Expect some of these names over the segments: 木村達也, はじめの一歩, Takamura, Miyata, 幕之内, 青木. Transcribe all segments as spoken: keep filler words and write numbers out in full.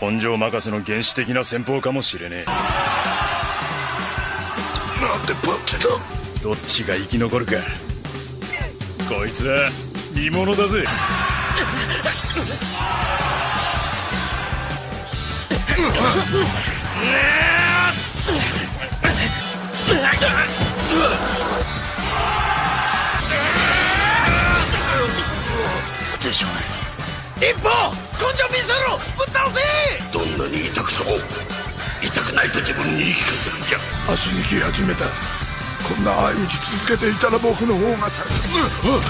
根性任せの原始的な戦法かもしれねえ。なんでバッテだ。どっちが生き残るか。こいつは見物だぜ。でしょうね。一歩根性見せろ、ぶっ倒せ。どんなに痛くとも痛くないと自分に言い聞かせるんじゃ。足に来始めた。こんな相打ち続けていたら僕の方がされる。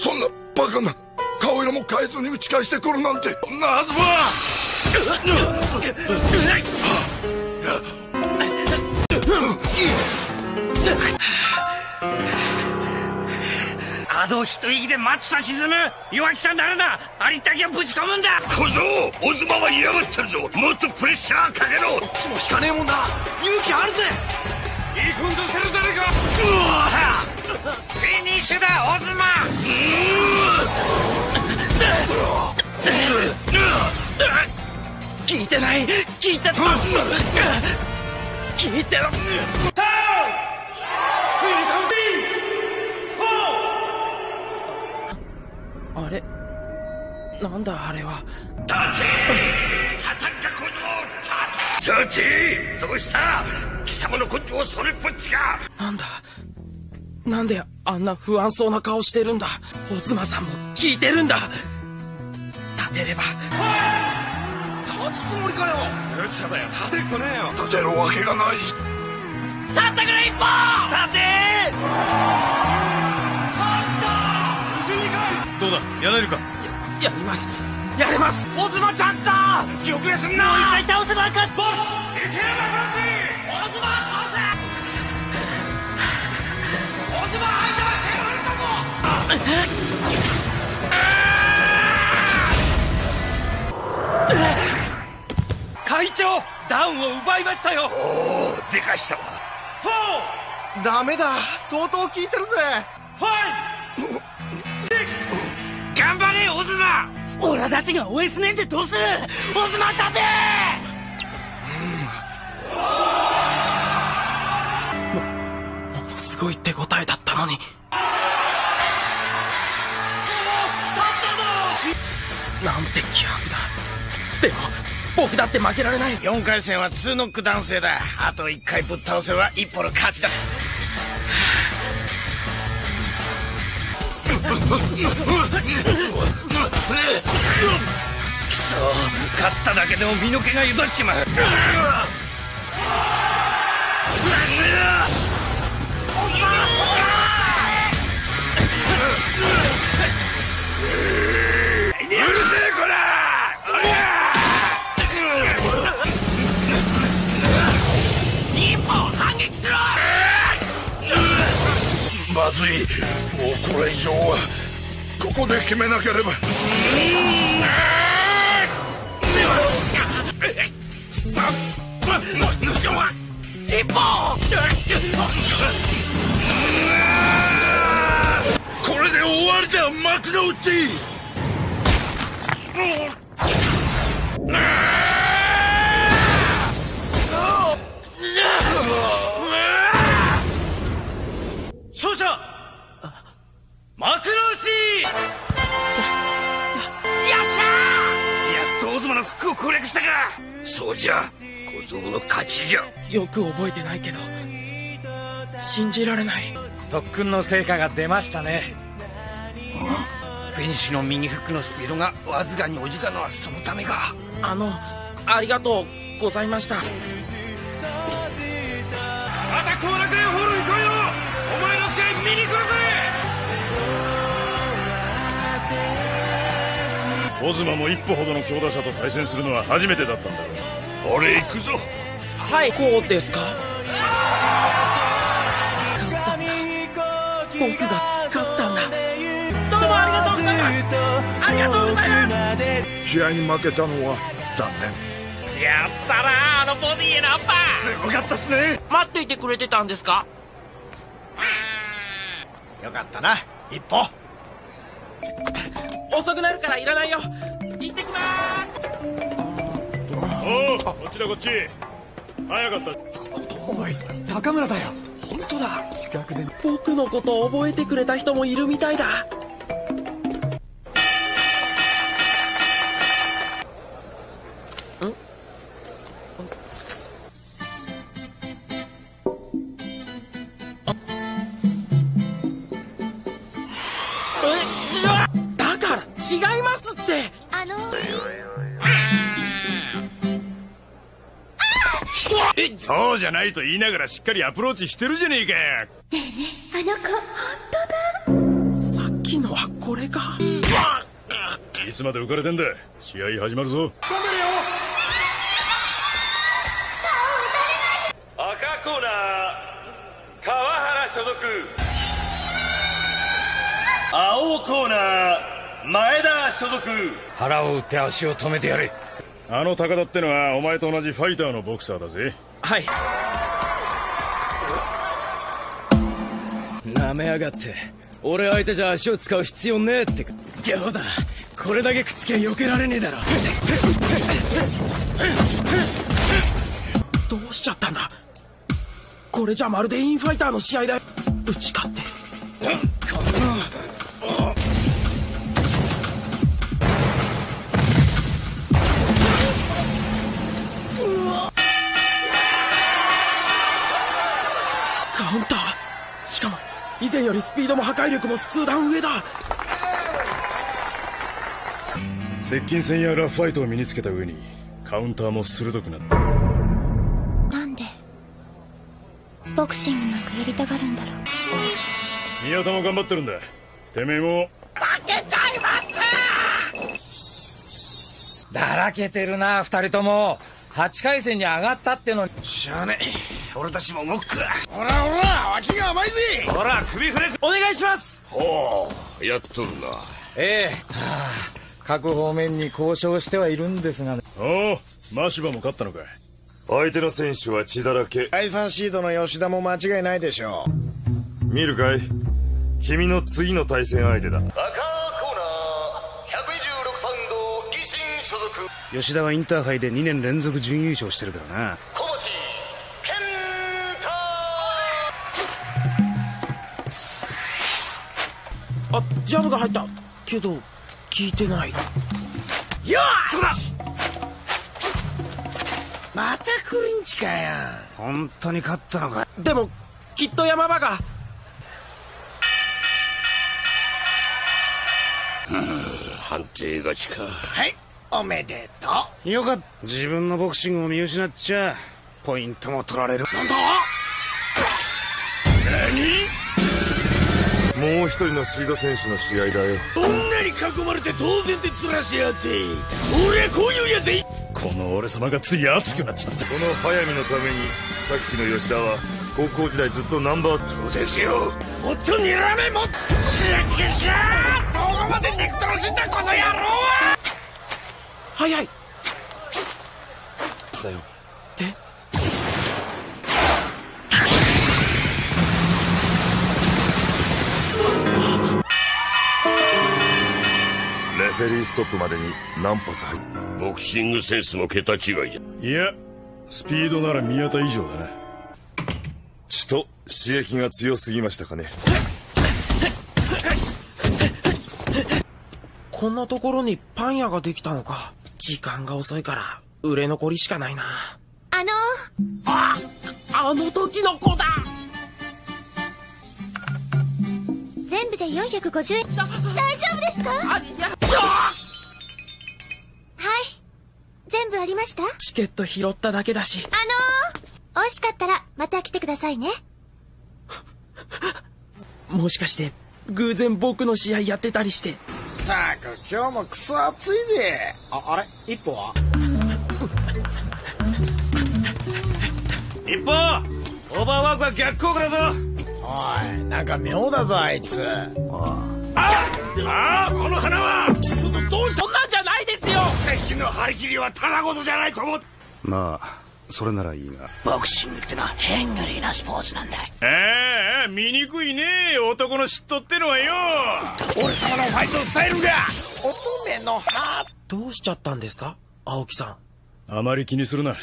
そんなバカな顔色も変えずに打ち返してくるなんて、そんなはずは。あの一息で松さ沈む。弱気さならな、ありったけをぶち込むんだ。小僧、オズマは嫌がってるぞ。もっとプレッシャーかけろ。こっちも引かねえもんだ。勇気あるぜ。いい根性してるじゃねえか。うわフィニッシュだ、オズマ。効いてない、効いてない、効いてない。あれなんだあれは。立ち叩いた子供を立ち立ち。どうした貴様の根性をそれっぽっちが。なんだなんであんな不安そうな顔してるんだ。オズマさんも聞いてるんだ。立てれば。おい立つつもりかよ。うちだよ、立てっこねえよ。立てるわけがない。立ってくれ、一歩立て。どうだ、やれるか。や、やります、やれます。オズマチャンスだ。気遅れすんな。もう一回倒せば勝つ。ボス、いけるな、フランシー。オズマ倒せ。オズマ相手は手があるとこ。会長、ダウンを奪いましたよ。おお、でかしたわ。フォー。ダメだ、相当効いてるぜ。ファイブ。頑張れオズマ。オラたちが応援すねえでどうする。オズマ立て。うん、すごい手応えだったのに。立ったぞ。なんて気迫だ。でも僕だって負けられない。よんかい戦はツーノックダウン制だ。あといっかいぶっ倒せば一歩の勝ちだ。くそ、勝っただけでも身の毛がゆだっちまう。まずい、もうこれ以上はここで決めなければ。これで終わりだ、幕の内。勝者幕の内。よっしゃー。やっとオズマの服を攻略したか。そうじゃ、小僧の勝ちじゃ。よく覚えてないけど信じられない。特訓の成果が出ましたね。フィニッシュの右フックのスピードがわずかに落ちたのはそのためか。あの、ありがとうございました。また後楽園ホールに来いよ。お前の試合見に来るぜ。オズマも一歩ほどの強打者と対戦するのは初めてだったんだろう。俺行くぞ。はい、こうですか。勝ったんだ、僕が勝ったんだ。どうもありがとうございます。ありがとうございます。試合に負けたのは残念。やったな、あのボディへのアッパー、すごかったっすね。待っていてくれてたんですか。よかったな、一歩。遅くなるからいらないよ。行ってきまーす。おう、こっちだこっち。早かった。おい、高村だよ。本当だ。近くで僕のことを覚えてくれた人もいるみたいだ。だから違いますって。あのー、そうじゃないと言いながらしっかりアプローチしてるじゃねえか。ねえねえ、あの子本当だ。さっきのはこれか。いつまで浮かれてんだ。試合始まるぞ。頑張れよ。顔打たれない。赤コーナー川原所属、青コーナー前田所属。腹を打って足を止めてやれ。あの高田ってのはお前と同じファイターのボクサーだぜ。はい。なめやがって。俺相手じゃ足を使う必要ねえってか。ギャオだ、これだけくっつけ避けられねえだろ。どうしちゃったんだ。これじゃまるでインファイターの試合だ。打ち勝って、カウンター。しかも以前よりスピードも破壊力も数段上だ。接近戦やラフファイトを身につけた上にカウンターも鋭くなった。なんでボクシングなんかやりたがるんだろう。宮田も頑張ってるんだ。てめえも。負けちゃいますー。だらけてるな二人とも。はちかい戦に上がったってのに。しゃあねえ、俺たちも動くか。ほらほら、脇が甘いぜ。ほら首振れ。お願いします。ほう、やっとるな。ええ、はあ、各方面に交渉してはいるんですがね。おお、マシバも勝ったのか。相手の選手は血だらけ。だいさんシードの吉田も間違いないでしょう。見るかい、君の次の対戦相手だ。赤コーナーひゃくにじゅうろくパウンド維新所属。吉田はインターハイでにねん連続準優勝してるからな。小星健太。あ、ジャブが入ったけど効いてない。よーし、そうだ。またクリンチかよ。本当に勝ったのか。でもきっと山場が。判定勝ちか。はい、おめでとう。よかった。自分のボクシングを見失っちゃポイントも取られる。なんだ、何。もう一人のシード選手の試合だよ。女に囲まれて当然でずらしやがって。俺はこういうやつ。この俺様がつい熱くなっちまった。この速水のためにさっきの吉田は高校時代ずっとナンバー。挑戦しよう。もっとにらめ。もっとしやっけしゃー。どこまで憎たらしいんだこの野郎は。早いだよ。でレフェリーストップまでに何発入る。ボクシングセンスの桁違いじゃ。いや、スピードなら宮田以上だな。ちと刺激が強すぎましたかね。こんなところにパン屋ができたのか。時間が遅いから売れ残りしかないな。あのー、ああの時の子だ。全部でよんひゃくごじゅうえん。大丈夫ですか。あ、いや、はい、全部ありました。チケット拾っただけだし。あのー、惜しかったらまた来てくださいね。もしかして偶然僕の試合やってたりして。たく、今日もクソ暑いぜ。あ、あれ、一歩は一歩オーバーワークは逆効果だぞ。おい、なんか妙だぞあいつ。ああ、この花はどうした。そんなんじゃないですよ。さっきの張り切りはただ事じゃないと思う。まあそれならいいが、ボクシングってのはヘングリーなスポーツなんだ。ああ、醜いねえ男の嫉妬ってのはよ。俺様のファイトスタイルがんの歯。どうしちゃったんですか青木さん。あまり気にするな。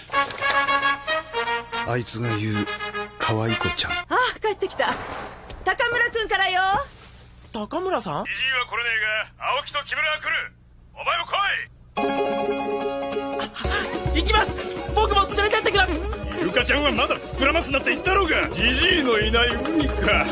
あいつが言う可愛い子ちゃん。ああ、帰ってきた。高村君からよ。高村さん、美人は来れねえが青木と木村は来る。お前も来い。行きます。僕も連れてってください。ゆかちゃんはまだ膨らますなって言ったろうが。じじいのいない海か。